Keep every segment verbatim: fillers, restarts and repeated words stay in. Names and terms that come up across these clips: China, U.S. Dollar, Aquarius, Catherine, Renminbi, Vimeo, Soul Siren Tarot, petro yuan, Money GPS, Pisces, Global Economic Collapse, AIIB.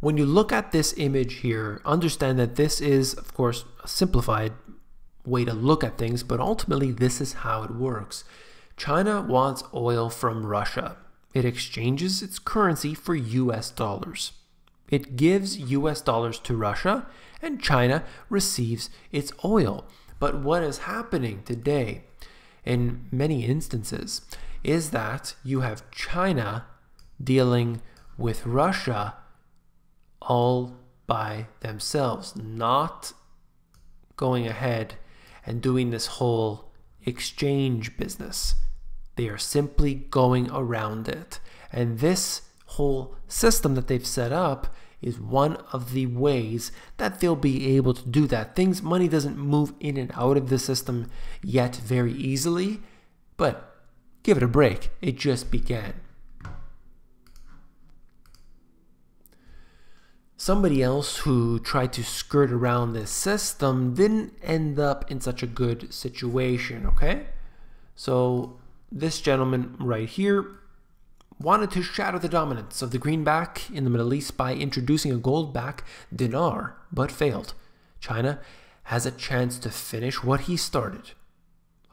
when you look at this image here, understand that this is, of course, a simplified way to look at things, but ultimately this is how it works. China wants oil from Russia. It exchanges its currency for U S dollars. It gives U S dollars to Russia, and China receives its oil. But what is happening today, in many instances, is that you have China dealing with Russia all by themselves, not going ahead and doing this whole exchange business. They are simply going around it. And this whole system that they've set up is one of the ways that they'll be able to do that. Things, money doesn't move in and out of the system yet very easily, but give it a break. It just began. Somebody else who tried to skirt around this system didn't end up in such a good situation, okay? So this gentleman right here wanted to shatter the dominance of the greenback in the Middle East by introducing a gold-backed dinar, but failed. China has a chance to finish what he started.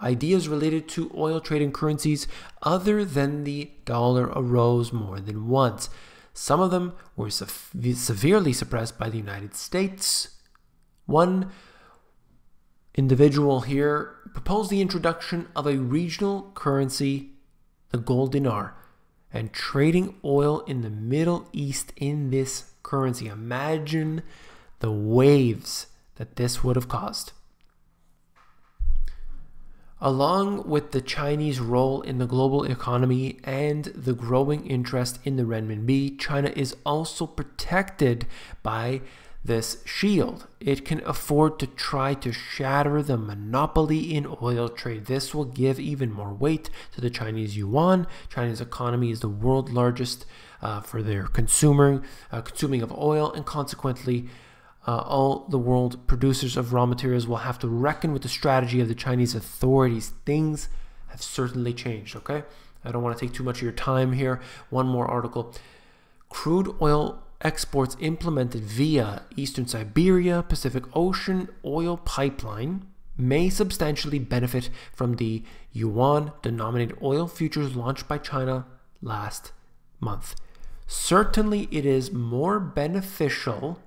Ideas related to oil trading currencies other than the dollar arose more than once. Some of them were severely suppressed by the United States. One individual here proposed the introduction of a regional currency, the gold dinar, and trading oil in the Middle East in this currency. Imagine the waves that this would have caused. Along with the Chinese role in the global economy and the growing interest in the renminbi, China is also protected by this shield. It can afford to try to shatter the monopoly in oil trade. This will give even more weight to the Chinese yuan. China's economy is the world's largest uh, for their consumer, uh, consuming of oil, and consequently, uh, all the world producers of raw materials will have to reckon with the strategy of the Chinese authorities. Things have certainly changed, okay? I don't want to take too much of your time here. One more article. Crude oil exports implemented via Eastern Siberia Pacific Ocean oil pipeline may substantially benefit from the yuan-denominated oil futures launched by China last month. Certainly, it is more beneficial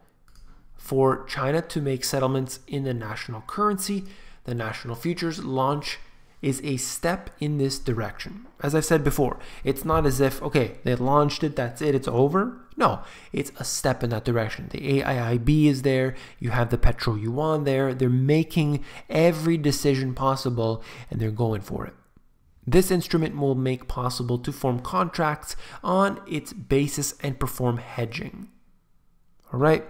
for China to make settlements in the national currency. The national futures launch is a step in this direction. As I've said before, it's not as if, okay, they launched it, that's it, it's over. No, it's a step in that direction. The A I I B is there, you have the petro yuan there, they're making every decision possible and they're going for it. This instrument will make possible to form contracts on its basis and perform hedging. All right.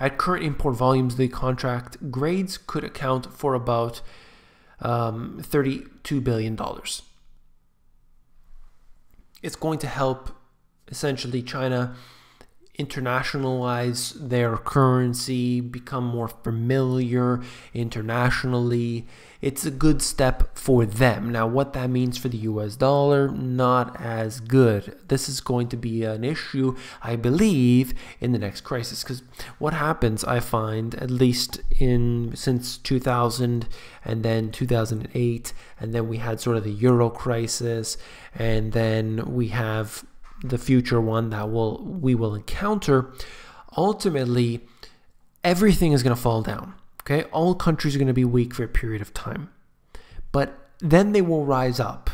At current import volumes, the contract grades could account for about Um, thirty-two billion dollars. It's going to help essentially China internationalize their currency, become more familiar internationally. It's a good step for them. Now, what that means for the U S dollar, not as good. This is going to be an issue, I believe, in the next crisis, because what happens, I find, at least in since two thousand and then two thousand eight, and then we had sort of the euro crisis, and then we have the future one that will we will encounter. Ultimately, everything is going to fall down, okay? All countries are going to be weak for a period of time, but then they will rise up.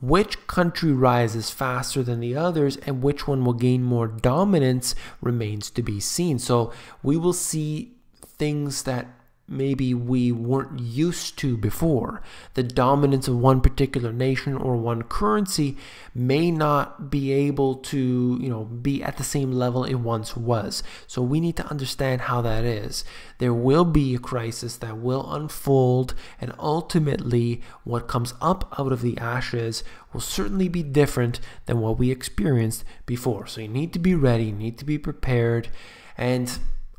Which country rises faster than the others and which one will gain more dominance remains to be seen. So we will see things that maybe we weren't used to before. The dominance of one particular nation or one currency may not be able to, you know, be at the same level it once was. So we need to understand how that is. There will be a crisis that will unfold, and ultimately what comes up out of the ashes will certainly be different than what we experienced before. So you need to be ready, you need to be prepared, and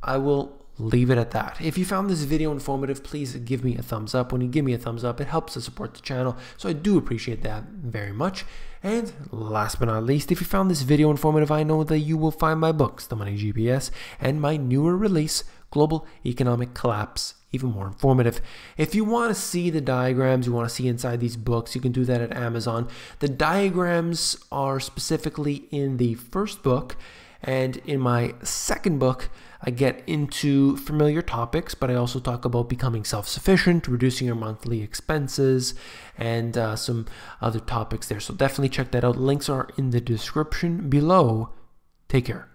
I will leave it at that. If you found this video informative, please give me a thumbs up. When you give me a thumbs up, it helps to support the channel, so I do appreciate that very much. And last but not least, if you found this video informative, I know that you will find my books, The Money G P S, and my newer release, Global Economic Collapse, even more informative. If you want to see the diagrams, you want to see inside these books, you can do that at Amazon. The diagrams are specifically in the first book, and in my second book, I get into familiar topics, but I also talk about becoming self-sufficient, reducing your monthly expenses, and uh, some other topics there. So definitely check that out. Links are in the description below. Take care.